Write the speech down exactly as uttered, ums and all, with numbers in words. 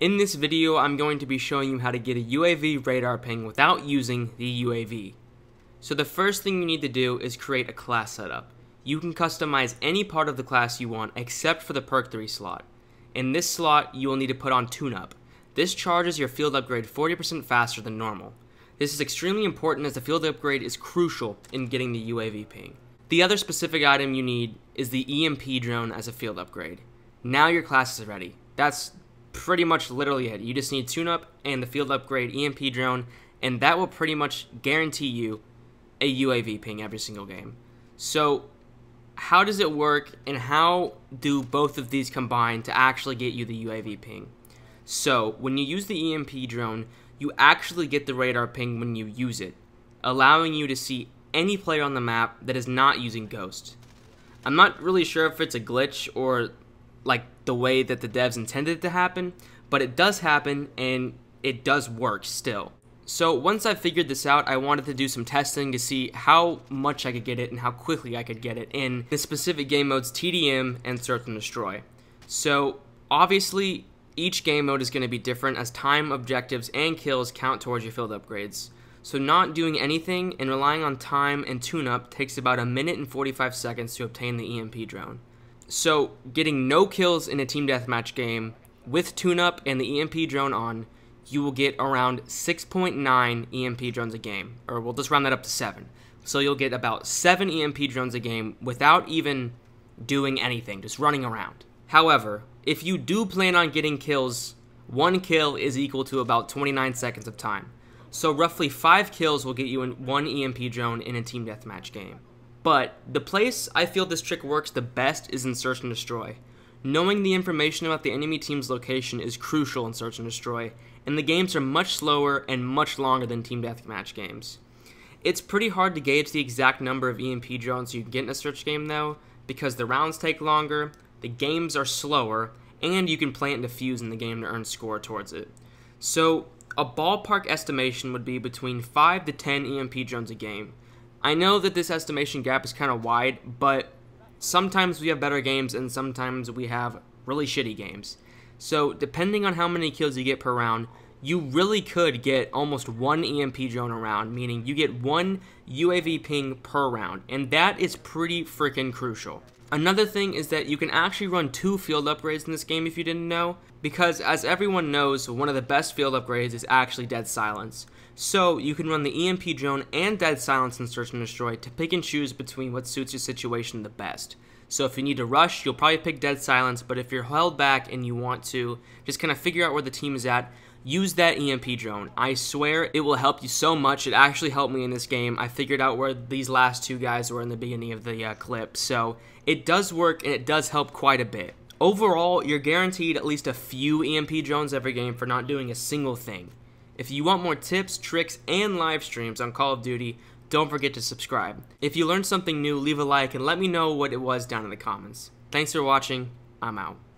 In this video, I'm going to be showing you how to get a U A V radar ping without using the U A V. So the first thing you need to do is create a class setup. You can customize any part of the class you want except for the perk three slot. In this slot, you will need to put on tune-up. This charges your field upgrade forty percent faster than normal. This is extremely important as the field upgrade is crucial in getting the U A V ping. The other specific item you need is the E M P drone as a field upgrade. Now your class is ready. That's pretty much literally it. You just need tune-up and the field upgrade E M P drone, and that will pretty much guarantee you a U A V ping every single game. So how does it work, and how do both of these combine to actually get you the U A V ping? So when you use the E M P drone, you actually get the radar ping when you use it, allowing you to see any player on the map that is not using Ghost. I'm not really sure if it's a glitch or like the way that the devs intended it to happen, but it does happen and it does work still. So once I figured this out, I wanted to do some testing to see how much I could get it and how quickly I could get it in the specific game modes T D M and Search and Destroy. So obviously each game mode is going to be different as time, objectives, and kills count towards your field upgrades. So not doing anything and relying on time and tune-up takes about a minute and forty-five seconds to obtain the E M P drone. So getting no kills in a team deathmatch game with tune-up and the E M P drone on, you will get around six point nine E M P drones a game, or we'll just round that up to seven. So you'll get about seven E M P drones a game without even doing anything, just running around. However, if you do plan on getting kills, one kill is equal to about twenty-nine seconds of time. So roughly five kills will get you in one E M P drone in a team deathmatch game. But the place I feel this trick works the best is in Search and Destroy. Knowing the information about the enemy team's location is crucial in Search and Destroy, and the games are much slower and much longer than team deathmatch games. It's pretty hard to gauge the exact number of E M P drones you can get in a search game though, because the rounds take longer, the games are slower, and you can plant and defuse in the game to earn score towards it. So a ballpark estimation would be between five to ten E M P drones a game. I know that this estimation gap is kind of wide, but sometimes we have better games and sometimes we have really shitty games. So depending on how many kills you get per round, you really could get almost one E M P drone a round, meaning you get one U A V ping per round, and that is pretty freaking crucial. Another thing is that you can actually run two field upgrades in this game if you didn't know, because as everyone knows, one of the best field upgrades is actually Dead Silence. So you can run the E M P drone and Dead Silence in Search and Destroy to pick and choose between what suits your situation the best. So if you need to rush, you'll probably pick Dead Silence, but if you're held back and you want to just kind of figure out where the team is at, use that E M P drone. I swear it will help you so much. It actually helped me in this game. I figured out where these last two guys were in the beginning of the uh, clip. So it does work and it does help quite a bit. Overall, you're guaranteed at least a few E M P drones every game for not doing a single thing. If you want more tips, tricks, and live streams on Call of Duty, don't forget to subscribe. If you learned something new, leave a like and let me know what it was down in the comments. Thanks for watching. I'm out.